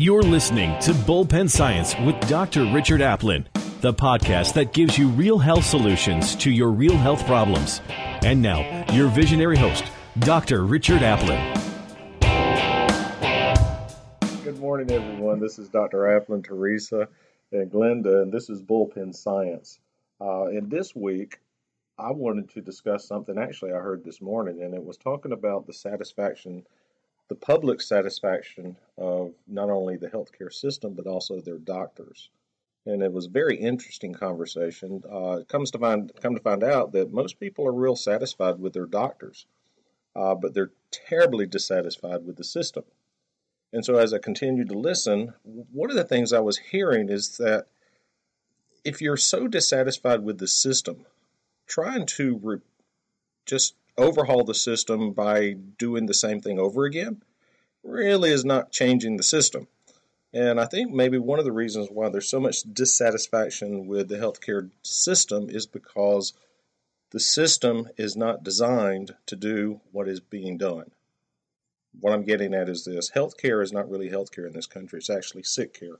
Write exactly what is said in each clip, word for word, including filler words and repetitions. You're listening to Bullpen Science with Doctor Richard Aplin, the podcast that gives you real health solutions to your real health problems. And now, your visionary host, Doctor Richard Aplin. Good morning, everyone. This is Doctor Aplin, Teresa, and Glenda, and this is Bullpen Science. Uh, and this week, I wanted to discuss something actually I heard this morning, and it was talking about the satisfaction the public satisfaction of not only the healthcare system, but also their doctors. And it was a very interesting conversation. Uh, it comes to find, come to find out that most people are real satisfied with their doctors, uh, but they're terribly dissatisfied with the system. And so as I continued to listen, one of the things I was hearing is that if you're so dissatisfied with the system, trying to re- just overhaul the system by doing the same thing over again really is not changing the system. And I think maybe one of the reasons why there's so much dissatisfaction with the healthcare system is because the system is not designed to do what is being done. What I'm getting at is this: healthcare is not really healthcare in this country. It's actually sick care.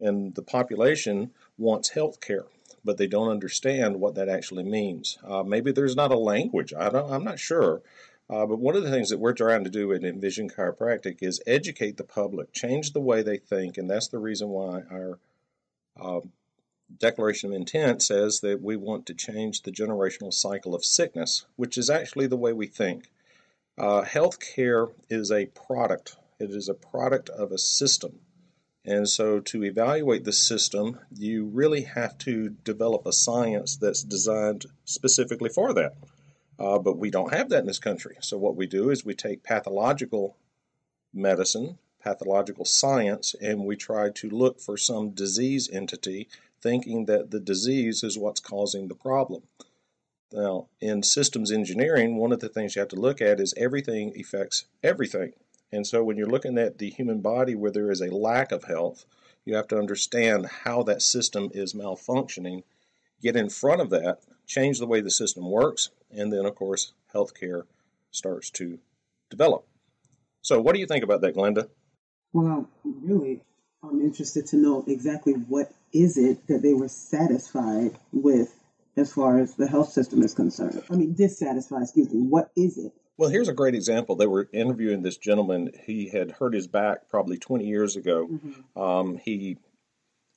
And the population wants healthcare, but they don't understand what that actually means. Uh, maybe there's not a language. I don't, I'm not sure. Uh, but one of the things that we're trying to do at InVision Chiropractic is educate the public, change the way they think, and that's the reason why our uh, Declaration of Intent says that we want to change the generational cycle of sickness, which is actually the way we think. Uh, healthcare is a product. It is a product of a system. And so to evaluate the system, you really have to develop a science that's designed specifically for that. Uh, but we don't have that in this country. So what we do is we take pathological medicine, pathological science, and we try to look for some disease entity, thinking that the disease is what's causing the problem. Now, in systems engineering, one of the things you have to look at is everything affects everything. And so when you're looking at the human body where there is a lack of health, you have to understand how that system is malfunctioning, get in front of that, change the way the system works, and then, of course, healthcare starts to develop. So what do you think about that, Glenda? Well, really, I'm interested to know exactly what is it that they were satisfied with as far as the health system is concerned. I mean, dissatisfied, excuse me. What is it? Well, here's a great example. They were interviewing this gentleman. He had hurt his back probably twenty years ago. Mm-hmm. Um, he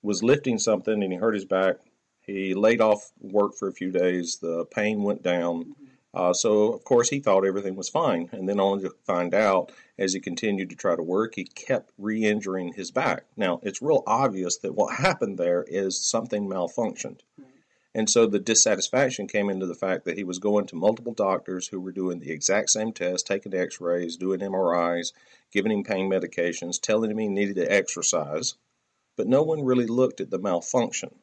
was lifting something and he hurt his back. He laid off work for a few days. The pain went down. Mm-hmm. Uh, so, of course, he thought everything was fine. And then only to find out, as he continued to try to work, he kept re-injuring his back. Now, it's real obvious that what happened there is something malfunctioned. Mm-hmm. And so the dissatisfaction came into the fact that he was going to multiple doctors who were doing the exact same test, taking x-rays, doing M R Is, giving him pain medications, telling him he needed to exercise, but no one really looked at the malfunction.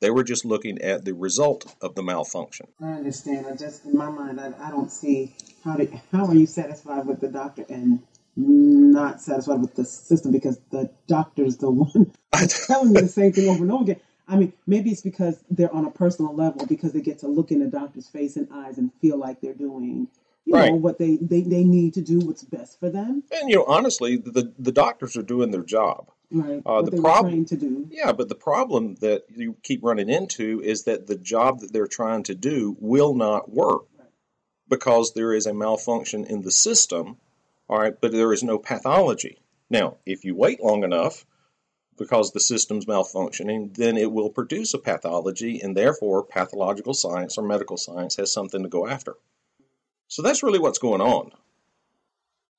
They were just looking at the result of the malfunction. I understand. I just, in my mind, I, I don't see how do, how are you satisfied with the doctor and not satisfied with the system, because the doctor's the one telling you the same thing over and over again. I mean, maybe it's because they're on a personal level, because they get to look in the doctor's face and eyes and feel like they're doing, you right. know, what they, they, they need to do, what's best for them. And, you know, honestly, the, the doctors are doing their job. Right, uh, what the they prob- were trained to do. Yeah, but the problem that you keep running into is that the job that they're trying to do will not work right. because there is a malfunction in the system, all right, but there is no pathology. Now, if you wait long enough, because the system's malfunctioning, then it will produce a pathology, and therefore pathological science or medical science has something to go after. So that's really what's going on.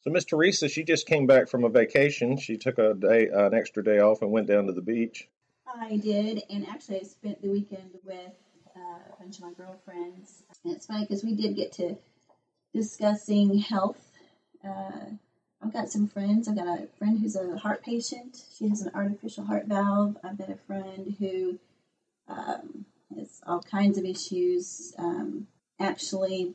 So Miss Teresa, she just came back from a vacation. She took a day, uh, an extra day off and went down to the beach. I did, and actually I spent the weekend with uh, a bunch of my girlfriends. And it's funny because we did get to discussing health. Uh, I've got some friends. I've got a friend who's a heart patient. She has an artificial heart valve. I've got a friend who um, has all kinds of issues. Um, actually,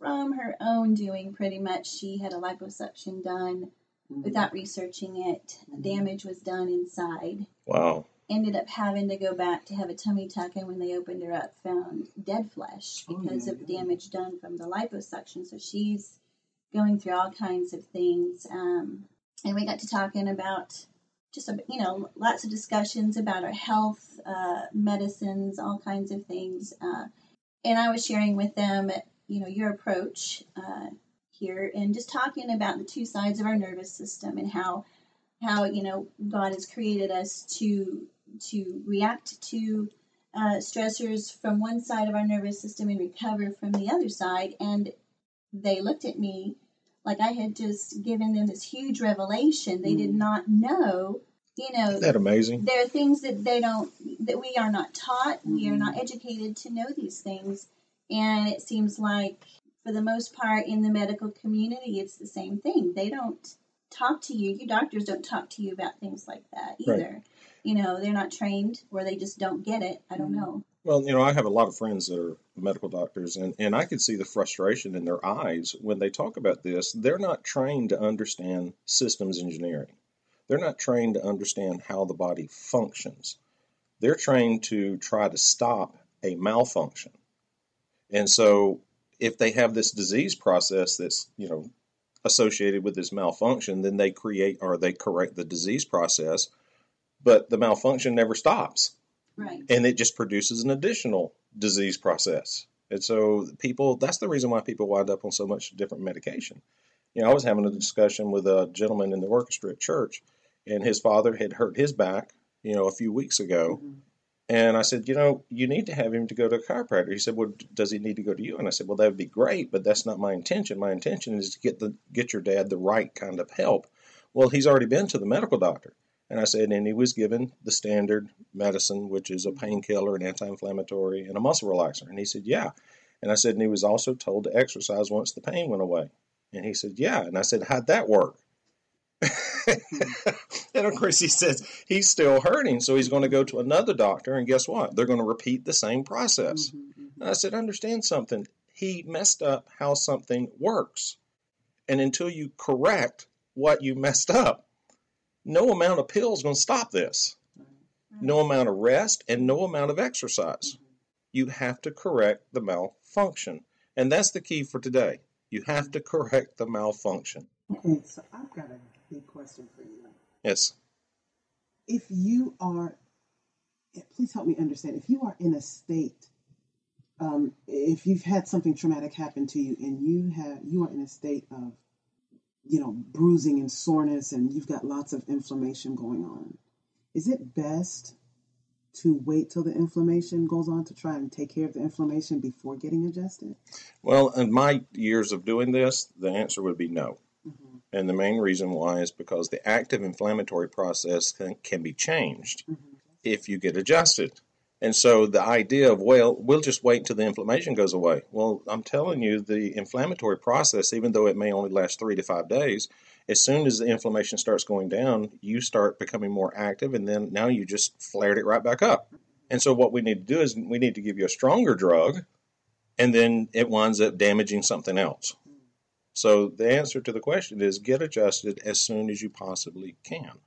from her own doing, pretty much, she had a liposuction done mm-hmm. without researching it. Mm-hmm. Damage was done inside. Wow. Ended up having to go back to have a tummy tuck, and when they opened her up, found dead flesh because oh, yeah, of yeah. damage done from the liposuction. So she's going through all kinds of things. Um, and we got to talking about just, you know, lots of discussions about our health, uh, medicines, all kinds of things. Uh, and I was sharing with them, you know, your approach uh, here, and just talking about the two sides of our nervous system and how, how, you know, God has created us to, to react to uh, stressors from one side of our nervous system and recover from the other side. And they looked at me like I had just given them this huge revelation. They did not know, you know. Isn't that amazing? There are things that they don't, that we are not taught. Mm-hmm. We are not educated to know these things. And it seems like, for the most part, in the medical community, it's the same thing. They don't talk to you. Your doctors don't talk to you about things like that either. Right. You know, they're not trained, or they just don't get it. I don't know. Well, you know, I have a lot of friends that are medical doctors, and, and I can see the frustration in their eyes when they talk about this. They're not trained to understand systems engineering. They're not trained to understand how the body functions. They're trained to try to stop a malfunction. And so if they have this disease process that's, you know, associated with this malfunction, then they create or they correct the disease process, but the malfunction never stops. Right. And it just produces an additional disease process. And so people, that's the reason why people wind up on so much different medication. You know, I was having a discussion with a gentleman in the orchestra at church, and his father had hurt his back, you know, a few weeks ago. Mm-hmm. And I said, you know, you need to have him to go to a chiropractor. He said, well, does he need to go to you? And I said, well, that would be great, but that's not my intention. My intention is to get the get your dad the right kind of help. Well, he's already been to the medical doctor. And I said, and he was given the standard medicine, which is a painkiller, an anti-inflammatory, and a muscle relaxer. And he said, yeah. And I said, and he was also told to exercise once the pain went away. And he said, yeah. And I said, how'd that work? And of course he says he's still hurting, so he's going to go to another doctor, and guess what? They're going to repeat the same process. Mm-hmm, mm-hmm. And I said, understand something. He messed up how something works. And until you correct what you messed up, no amount of pills going to stop this. No amount of rest and no amount of exercise. You have to correct the malfunction. And that's the key for today. You have to correct the malfunction. Okay, so I've got a big question for you. Yes. If you are, please help me understand, if you are in a state, um, if you've had something traumatic happen to you and you have, you are in a state of, you know, bruising and soreness, and you've got lots of inflammation going on, is it best to wait till the inflammation goes on to try and take care of the inflammation before getting adjusted? Well, in my years of doing this, the answer would be no. Mm-hmm. And the main reason why is because the active inflammatory process can, can be changed mm-hmm. if you get adjusted. And so the idea of, well, we'll just wait until the inflammation goes away. Well, I'm telling you, the inflammatory process, even though it may only last three to five days, as soon as the inflammation starts going down, you start becoming more active, and then now you just flared it right back up. And so what we need to do is we need to give you a stronger drug, and then it winds up damaging something else. So the answer to the question is get adjusted as soon as you possibly can.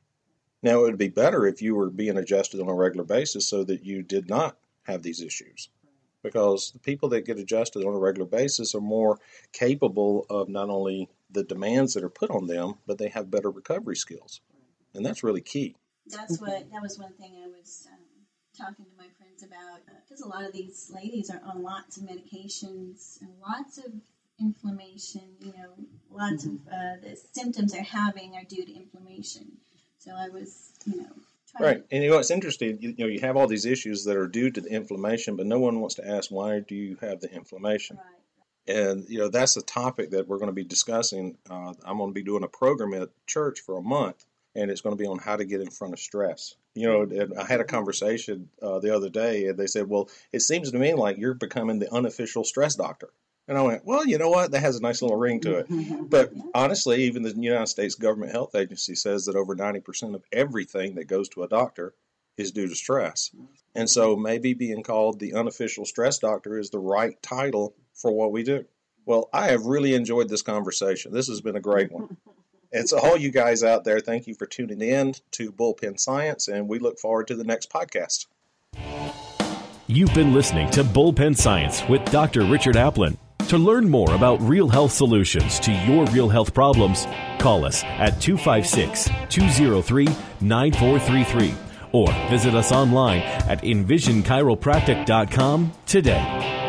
Now, it would be better if you were being adjusted on a regular basis so that you did not have these issues, because the people that get adjusted on a regular basis are more capable of not only the demands that are put on them, but they have better recovery skills. And that's really key. That's what, that was one thing I was um, talking to my friends about, because a lot of these ladies are on lots of medications and lots of inflammation, you know, lots mm-hmm. of uh, the symptoms they're having are due to inflammation. So I was, you know, trying right. To... And you know, it's interesting, you, you know, you have all these issues that are due to the inflammation, but no one wants to ask, why do you have the inflammation? Right. And, you know, that's a topic that we're going to be discussing. Uh, I'm going to be doing a program at church for a month, and it's going to be on how to get in front of stress. You know, and I had a conversation uh, the other day, and they said, well, it seems to me like you're becoming the unofficial stress doctor. And I went, well, you know what? That has a nice little ring to it. But honestly, even the United States Government Health Agency says that over ninety percent of everything that goes to a doctor is due to stress. And so maybe being called the unofficial stress doctor is the right title for what we do. Well, I have really enjoyed this conversation. This has been a great one. And so all you guys out there, thank you for tuning in to Bullpen Science, and we look forward to the next podcast. You've been listening to Bullpen Science with Doctor Richard Aplin. To learn more about real health solutions to your real health problems, call us at two five six, two zero three, nine four three three or visit us online at invision chiropractic dot com today.